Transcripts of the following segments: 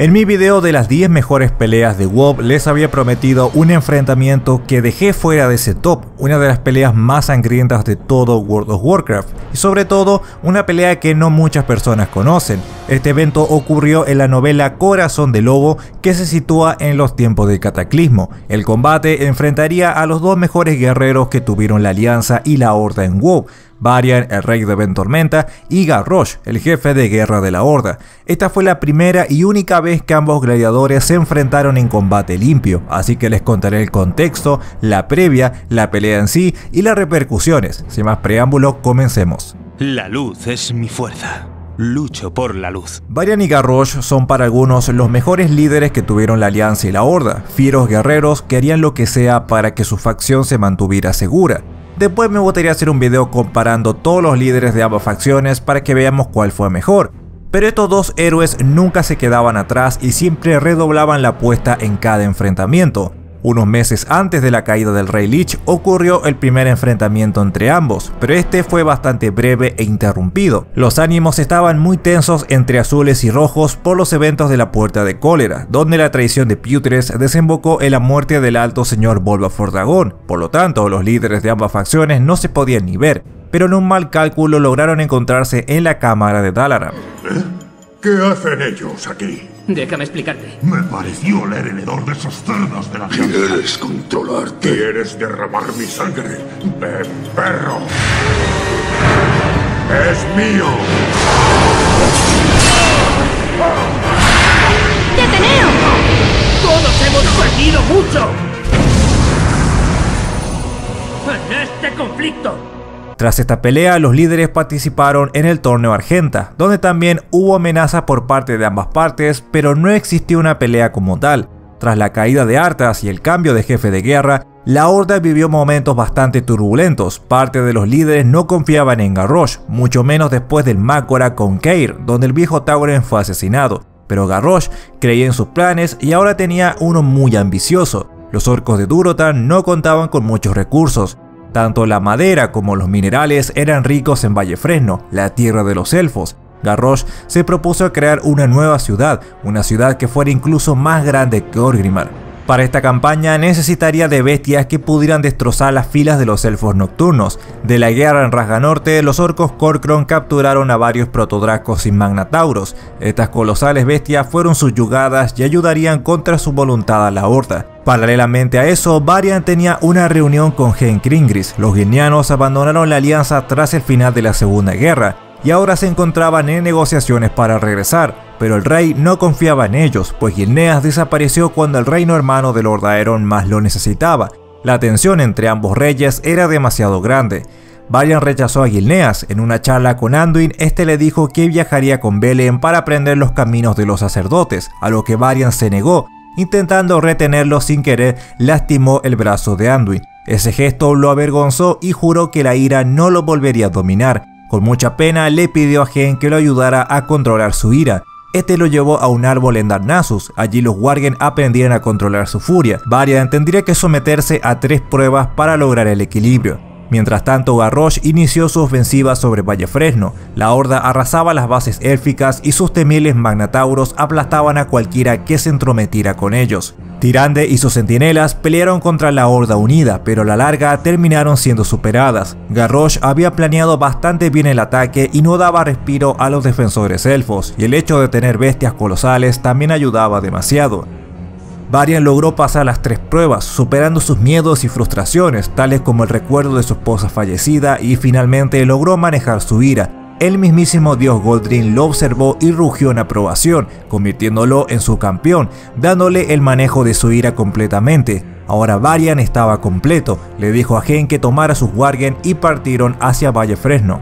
En mi video de las 10 mejores peleas de WoW les había prometido un enfrentamiento que dejé fuera de ese top, una de las peleas más sangrientas de todo World of Warcraft, y sobre todo una pelea que no muchas personas conocen. Este evento ocurrió en la novela Corazón de Lobo, que se sitúa en los tiempos del cataclismo. El combate enfrentaría a los dos mejores guerreros que tuvieron la Alianza y la Horda en WoW: Varian, el rey de Ventormenta, y Garrosh, el jefe de guerra de la Horda. Esta fue la primera y única vez que ambos gladiadores se enfrentaron en combate limpio, así que les contaré el contexto, la previa, la pelea en sí y las repercusiones. Sin más preámbulo, comencemos. La luz es mi fuerza. Lucho por la luz. Varian y Garrosh son para algunos los mejores líderes que tuvieron la Alianza y la Horda, fieros guerreros que harían lo que sea para que su facción se mantuviera segura. Después me gustaría hacer un video comparando todos los líderes de ambas facciones para que veamos cuál fue mejor. Pero estos dos héroes nunca se quedaban atrás y siempre redoblaban la apuesta en cada enfrentamiento. Unos meses antes de la caída del Rey Lich ocurrió el primer enfrentamiento entre ambos, pero este fue bastante breve e interrumpido. Los ánimos estaban muy tensos entre azules y rojos por los eventos de la Puerta de Cólera, donde la traición de Putress desembocó en la muerte del alto señor Bolvar Fordragon. Por lo tanto, los líderes de ambas facciones no se podían ni ver, pero en un mal cálculo lograron encontrarse en la cámara de Dalaran. ¿Qué hacen ellos aquí? Déjame explicarte. Me pareció el heredor de esos cerdos de la gente. ¿Quieres controlarte? ¿Quieres derramar mi sangre? ¡Ven, perro! ¡Es mío! ¡Deteneos! ¡Todos hemos perdido mucho en este conflicto! Tras esta pelea, los líderes participaron en el Torneo Argenta, donde también hubo amenazas por parte de ambas partes, pero no existió una pelea como tal. Tras la caída de Arthas y el cambio de jefe de guerra, la Horda vivió momentos bastante turbulentos. Parte de los líderes no confiaban en Garrosh, mucho menos después del Mak'gora con Cairne, donde el viejo Tauren fue asesinado. Pero Garrosh creía en sus planes y ahora tenía uno muy ambicioso. Los orcos de Durotan no contaban con muchos recursos. Tanto la madera como los minerales eran ricos en Valle Fresno, la tierra de los elfos. Garrosh se propuso crear una nueva ciudad, que fuera incluso más grande que Orgrimmar. Para esta campaña necesitaría de bestias que pudieran destrozar las filas de los elfos nocturnos. De la guerra en Razganorte, los orcos Kor'kron capturaron a varios protodracos y manatauros. Estas colosales bestias fueron subyugadas y ayudarían contra su voluntad a la Horda. Paralelamente a eso, Varian tenía una reunión con Gen Kringris. Los gilneanos abandonaron la Alianza tras el final de la Segunda Guerra y ahora se encontraban en negociaciones para regresar. Pero el rey no confiaba en ellos, pues Gilneas desapareció cuando el reino hermano del Lordaeron más lo necesitaba. La tensión entre ambos reyes era demasiado grande. Varian rechazó a Gilneas. En una charla con Anduin, este le dijo que viajaría con Belén para aprender los caminos de los sacerdotes, a lo que Varian se negó. Intentando retenerlo sin querer, lastimó el brazo de Anduin. Ese gesto lo avergonzó y juró que la ira no lo volvería a dominar. Con mucha pena le pidió a Gen que lo ayudara a controlar su ira. Este lo llevó a un árbol en Darnassus. Allí los Worgen aprendían a controlar su furia. Varian tendría que someterse a 3 pruebas para lograr el equilibrio. Mientras tanto, Garrosh inició su ofensiva sobre Valle Fresno. La Horda arrasaba las bases élficas y sus temibles magnatauros aplastaban a cualquiera que se entrometiera con ellos. Tirande y sus centinelas pelearon contra la Horda unida, pero a la larga terminaron siendo superadas. Garrosh había planeado bastante bien el ataque y no daba respiro a los defensores elfos, y el hecho de tener bestias colosales también ayudaba demasiado. Varian logró pasar las 3 pruebas, superando sus miedos y frustraciones, tales como el recuerdo de su esposa fallecida, y finalmente logró manejar su ira. El mismísimo dios Goldrinn lo observó y rugió en aprobación, convirtiéndolo en su campeón, dándole el manejo de su ira completamente. Ahora Varian estaba completo. Le dijo a Gen que tomara sus Worgen y partieron hacia Valle Fresno.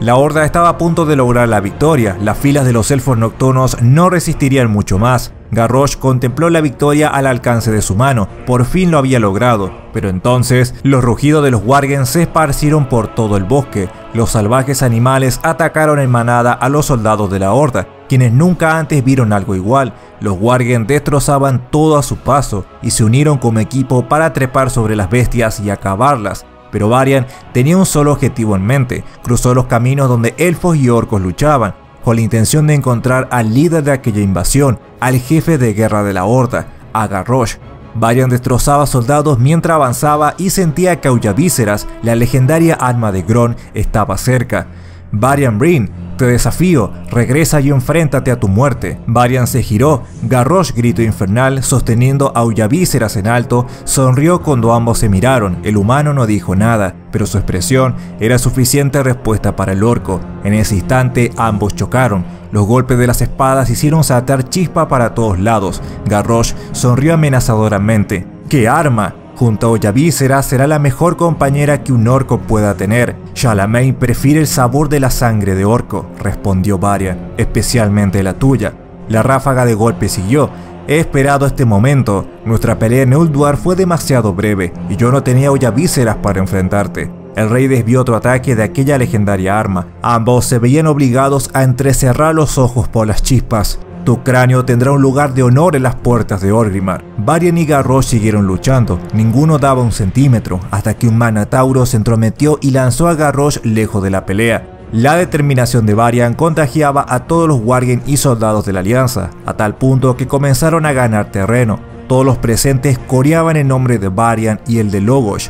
La Horda estaba a punto de lograr la victoria. Las filas de los elfos nocturnos no resistirían mucho más. Garrosh contempló la victoria al alcance de su mano. Por fin lo había logrado. Pero entonces, los rugidos de los Worgen se esparcieron por todo el bosque. Los salvajes animales atacaron en manada a los soldados de la Horda, quienes nunca antes vieron algo igual. Los Worgen destrozaban todo a su paso y se unieron como equipo para trepar sobre las bestias y acabarlas. Pero Varian tenía un solo objetivo en mente. Cruzó los caminos donde elfos y orcos luchaban. con la intención de encontrar al líder de aquella invasión, al jefe de guerra de la Horda, a Garrosh. Varian destrozaba soldados mientras avanzaba y sentía que Aullavísceras, la legendaria arma de Gron, estaba cerca. Varian Breen, te desafío, regresa y enfréntate a tu muerte. Varian se giró, Garrosh gritó infernal sosteniendo a Aullavísceras en alto, sonrió cuando ambos se miraron, el humano no dijo nada, pero su expresión era suficiente respuesta para el orco. En ese instante ambos chocaron, los golpes de las espadas hicieron saltar chispa para todos lados, Garrosh sonrió amenazadoramente. ¡Qué arma! Junto a Aullavísceras será la mejor compañera que un orco pueda tener. Shalamayne prefiere el sabor de la sangre de orco, respondió Varian, especialmente la tuya. La ráfaga de golpe siguió. He esperado este momento. Nuestra pelea en Ulduar fue demasiado breve y yo no tenía Aullavísceras para enfrentarte. El rey desvió otro ataque de aquella legendaria arma. Ambos se veían obligados a entrecerrar los ojos por las chispas. Tu cráneo tendrá un lugar de honor en las puertas de Orgrimmar. Varian y Garrosh siguieron luchando, ninguno daba un centímetro, hasta que un Manatauro se entrometió y lanzó a Garrosh lejos de la pelea. La determinación de Varian contagiaba a todos los Wargen y soldados de la Alianza, a tal punto que comenzaron a ganar terreno. Todos los presentes coreaban el nombre de Varian y el de Logosh.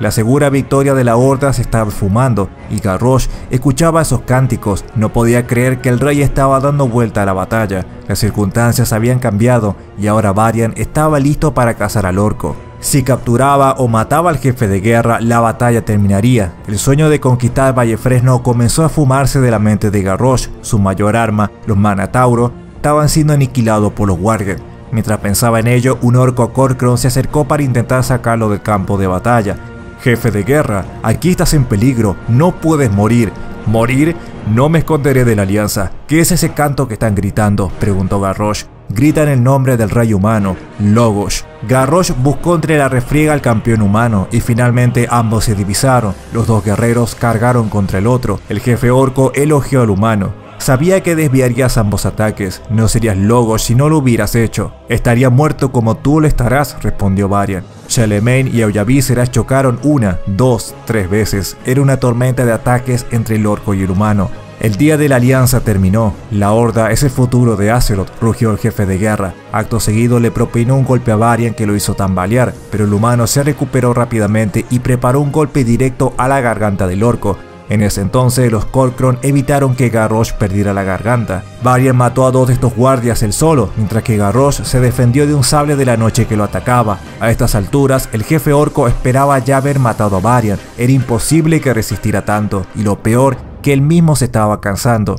La segura victoria de la Horda se estaba fumando, y Garrosh escuchaba esos cánticos, no podía creer que el rey estaba dando vuelta a la batalla. Las circunstancias habían cambiado, y ahora Varian estaba listo para cazar al orco. Si capturaba o mataba al jefe de guerra, la batalla terminaría. El sueño de conquistar Valle Fresno comenzó a fumarse de la mente de Garrosh. Su mayor arma, los Manatauro, estaban siendo aniquilados por los Wargen. Mientras pensaba en ello, un orco Kor'kron se acercó para intentar sacarlo del campo de batalla. Jefe de guerra, aquí estás en peligro, no puedes morir. ¿Morir? No me esconderé de la Alianza. ¿Qué es ese canto que están gritando?, preguntó Garrosh. Gritan el nombre del rey humano, Logosh. Garrosh buscó entre la refriega al campeón humano y finalmente ambos se divisaron. Los dos guerreros cargaron contra el otro. El jefe orco elogió al humano. Sabía que desviarías ambos ataques, no serías Logosh si no lo hubieras hecho. Estaría muerto como tú lo estarás, respondió Varian. Shalamayne y Aullavísceras chocaron una, dos, tres veces. Era una tormenta de ataques entre el orco y el humano. El día de la Alianza terminó. La Horda es el futuro de Azeroth, rugió el jefe de guerra. Acto seguido le propinó un golpe a Varian que lo hizo tambalear, pero el humano se recuperó rápidamente y preparó un golpe directo a la garganta del orco. En ese entonces, los Kor'kron evitaron que Garrosh perdiera la garganta. Varian mató a dos de estos guardias él solo, mientras que Garrosh se defendió de un sable de la noche que lo atacaba. A estas alturas, el jefe orco esperaba ya haber matado a Varian. Era imposible que resistiera tanto, y lo peor, que él mismo se estaba cansando.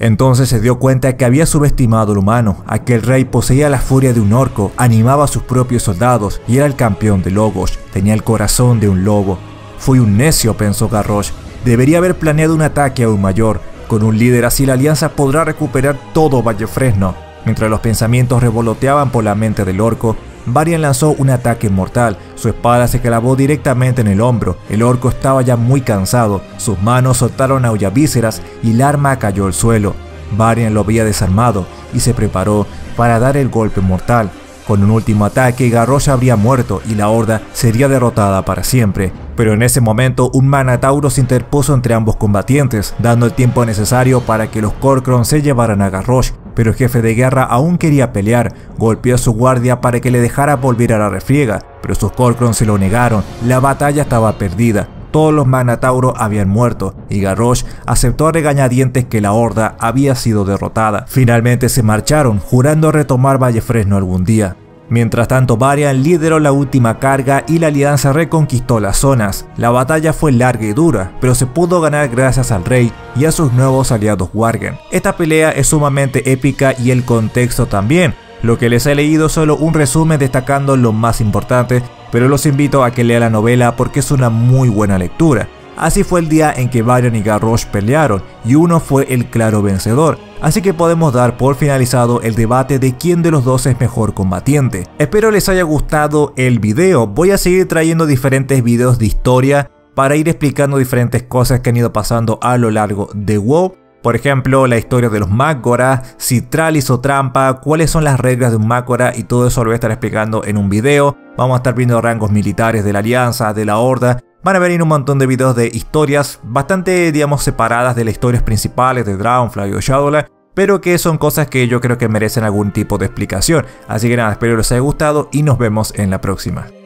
Entonces se dio cuenta que había subestimado al humano. Aquel rey poseía la furia de un orco, animaba a sus propios soldados, y era el campeón de Logosh. Tenía el corazón de un lobo. Fui un necio, pensó Garrosh. Debería haber planeado un ataque aún mayor. Con un líder así la Alianza podrá recuperar todo Valle Fresno. Mientras los pensamientos revoloteaban por la mente del orco, Varian lanzó un ataque mortal. Su espada se clavó directamente en el hombro. El orco estaba ya muy cansado. Sus manos soltaron a Aullavísceras y el arma cayó al suelo. Varian lo había desarmado y se preparó para dar el golpe mortal. Con un último ataque, Garrosh habría muerto y la Horda sería derrotada para siempre. Pero en ese momento, un Manatauro se interpuso entre ambos combatientes, dando el tiempo necesario para que los Kor'kron se llevaran a Garrosh. Pero el jefe de guerra aún quería pelear, golpeó a su guardia para que le dejara volver a la refriega, pero sus Kor'kron se lo negaron, la batalla estaba perdida. Todos los Manatauro habían muerto, y Garrosh aceptó a regañadientes que la Horda había sido derrotada. Finalmente se marcharon, jurando retomar Valle Fresno algún día. Mientras tanto, Varian lideró la última carga y la Alianza reconquistó las zonas. La batalla fue larga y dura, pero se pudo ganar gracias al rey y a sus nuevos aliados Wargen. Esta pelea es sumamente épica y el contexto también. Lo que les he leído es solo un resumen destacando lo más importante, pero los invito a que lean la novela porque es una muy buena lectura. Así fue el día en que Varian y Garrosh pelearon, y uno fue el claro vencedor, así que podemos dar por finalizado el debate de quién de los dos es mejor combatiente. Espero les haya gustado el video, voy a seguir trayendo diferentes videos de historia para ir explicando diferentes cosas que han ido pasando a lo largo de WoW. Por ejemplo, la historia de los Mak'gora, si Thrall hizo trampa, cuáles son las reglas de un Mak'gora y todo eso lo voy a estar explicando en un video. Vamos a estar viendo rangos militares de la Alianza, de la Horda van a ver en un montón de videos de historias bastante, digamos, separadas de las historias principales de Dragonfly o Shadowlands, pero que son cosas que yo creo que merecen algún tipo de explicación. Así que nada, espero les haya gustado y nos vemos en la próxima.